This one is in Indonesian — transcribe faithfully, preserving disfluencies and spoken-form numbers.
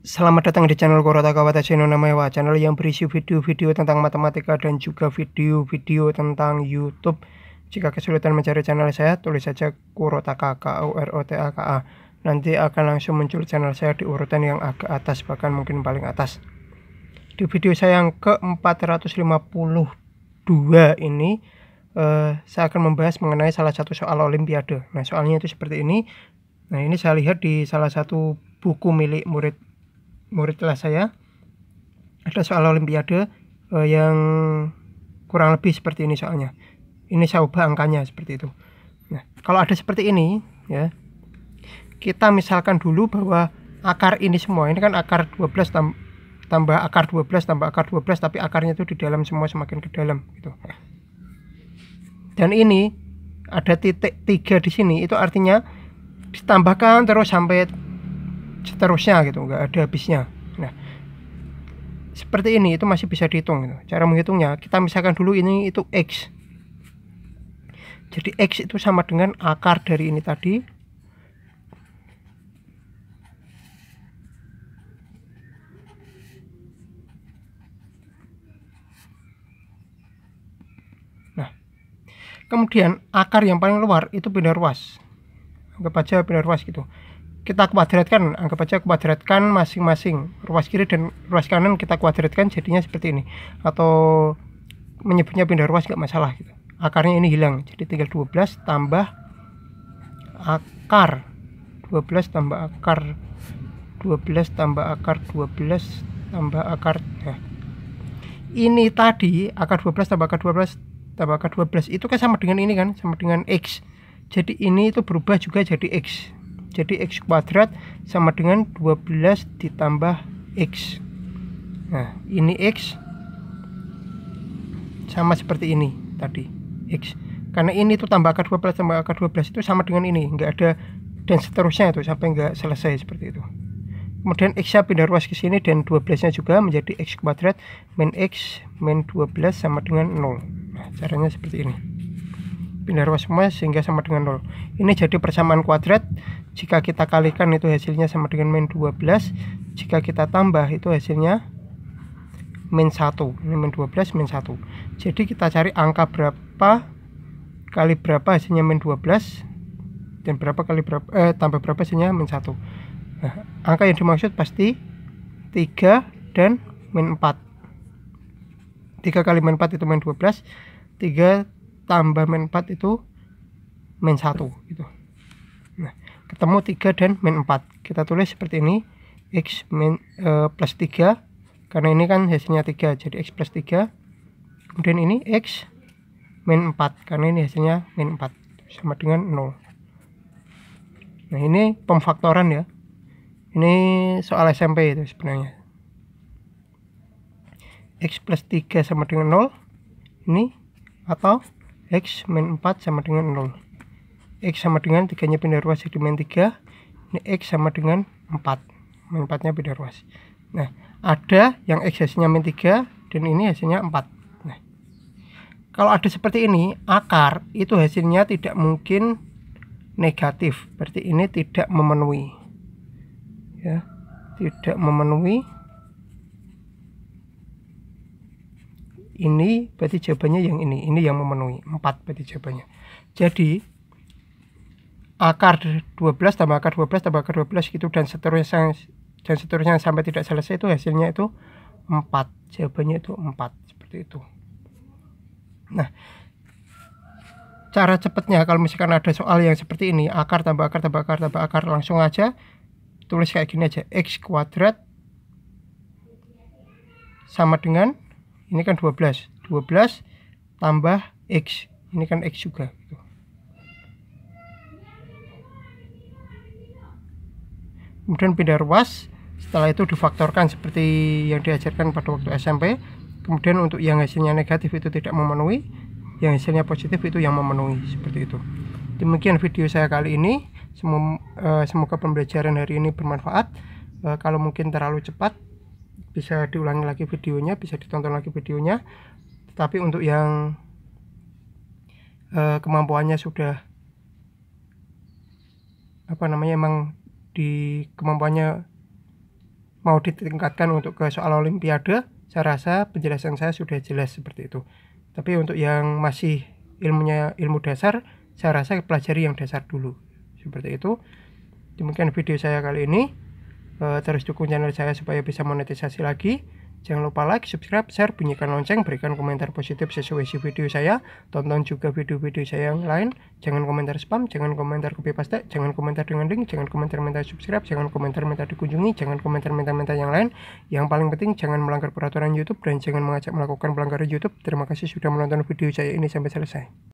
Selamat datang di channel Korotakawa Channel Namewa, channel yang berisi video-video tentang matematika dan juga video-video tentang YouTube. Jika kesulitan mencari channel saya, tulis saja Korotaka, K O R O T A K A. Nanti akan langsung muncul channel saya di urutan yang agak atas, bahkan mungkin paling atas. Di video saya yang ke empat ratus lima puluh dua ini, eh, saya akan membahas mengenai salah satu soal olimpiade. Nah, soalnya itu seperti ini. Nah, ini saya lihat di salah satu buku milik murid murid kelas saya, ada soal olimpiade eh, yang kurang lebih seperti ini soalnya. Ini saya ubah angkanya seperti itu. Nah, kalau ada seperti ini ya, kita misalkan dulu bahwa akar ini semua, ini kan akar dua belas tam tambah akar dua belas tambah akar dua belas, tapi akarnya itu di dalam semua, semakin ke dalam gitu. Dan ini ada titik tiga di sini, itu artinya ditambahkan terus sampai seterusnya gitu, nggak ada habisnya. Nah, seperti ini itu masih bisa dihitung gitu. Cara menghitungnya, kita misalkan dulu ini itu X. Jadi X itu sama dengan akar dari ini tadi . Nah, kemudian akar yang paling luar itu pindah ruas, anggap aja pindah ruas gitu. Kita kuadratkan, anggap aja kuadratkan masing-masing ruas kiri dan ruas kanan, kita kuadratkan jadinya seperti ini, atau menyebutnya pindah ruas nggak masalah gitu. Akarnya ini hilang, jadi tinggal dua belas tambah akar dua belas tambah akar dua belas tambah akar dua belas tambah akar. Nah, ini tadi akar dua belas tambah akar dua belas tambah akar dua belas itu kan sama dengan ini kan, sama dengan X. Jadi ini itu berubah juga jadi X. Jadi X kuadrat sama dengan dua belas ditambah X. Nah, ini X sama seperti ini tadi X, karena ini tuh tambah akar dua belas tambah akar dua belas itu sama dengan ini, nggak ada dan seterusnya itu sampai nggak selesai seperti itu. Kemudian X-nya pindah ruas ke sini dan dua belasnya juga menjadi X kuadrat min X min dua belas sama dengan nol. Nah, caranya seperti ini, pindah ruas semua sehingga sama dengan nol. Ini jadi persamaan kuadrat. Jika kita kalikan itu hasilnya sama dengan min dua belas. Jika kita tambah itu hasilnya min satu. Ini min dua belas min satu. Jadi kita cari angka berapa kali berapa hasilnya min dua belas dan berapa kali berapa eh, tambah berapa hasilnya min satu. Nah, angka yang dimaksud pasti tiga dan min empat. tiga kali min empat itu min dua belas. tiga tambah min empat itu min satu gitu. Nah, ketemu tiga dan min empat. Kita tulis seperti ini, X min, e, plus tiga, karena ini kan hasilnya tiga, jadi X plus tiga. Kemudian ini X min empat, karena ini hasilnya min empat, sama dengan nol. Nah, ini pemfaktoran ya. Ini soal S M P itu sebenarnya. X plus tiga sama dengan nol. Ini atau X min empat sama dengan nol. X sama dengan tiga nya pindah ruas jadi min tiga. Ini X sama dengan empat, min empat nya pindah ruas. Nah, ada yang X hasilnya min tiga dan ini hasilnya empat. Nah, kalau ada seperti ini, akar itu hasilnya tidak mungkin negatif, berarti ini tidak memenuhi ya, tidak memenuhi. Ini berarti jawabannya yang ini, ini yang memenuhi, empat berarti jawabannya. Jadi akar dua belas tambah akar dua belas tambah akar dua belas gitu dan seterusnya dan seterusnya sampai tidak selesai, itu hasilnya itu empat. Jawabannya itu empat seperti itu. Nah, cara cepatnya kalau misalkan ada soal yang seperti ini, akar tambah akar tambah akar tambah akar, langsung aja tulis kayak gini aja, X kuadrat sama dengan ini kan dua belas, dua belas tambah X, ini kan X juga gitu. Kemudian pindah ruas, setelah itu difaktorkan seperti yang diajarkan pada waktu S M P. Kemudian untuk yang hasilnya negatif itu tidak memenuhi, yang hasilnya positif itu yang memenuhi, seperti itu. Demikian video saya kali ini. Semoga pembelajaran hari ini bermanfaat. Kalau mungkin terlalu cepat, bisa diulangi lagi videonya, bisa ditonton lagi videonya. Tapi untuk yang eh, kemampuannya sudah apa namanya, emang di kemampuannya mau ditingkatkan untuk ke soal olimpiade, saya rasa penjelasan saya sudah jelas seperti itu. Tapi untuk yang masih ilmunya ilmu dasar, saya rasa pelajari yang dasar dulu. Seperti itu. Demikian video saya kali ini. Terus dukung channel saya supaya bisa monetisasi lagi. Jangan lupa like, subscribe, share, bunyikan lonceng, berikan komentar positif sesuai isi video saya. Tonton juga video-video saya yang lain. Jangan komentar spam, jangan komentar copy paste, jangan komentar dengan link, jangan komentar minta subscribe, jangan komentar minta dikunjungi, jangan komentar minta-minta yang lain. Yang paling penting jangan melanggar peraturan YouTube dan jangan mengajak melakukan pelanggaran YouTube. Terima kasih sudah menonton video saya ini sampai selesai.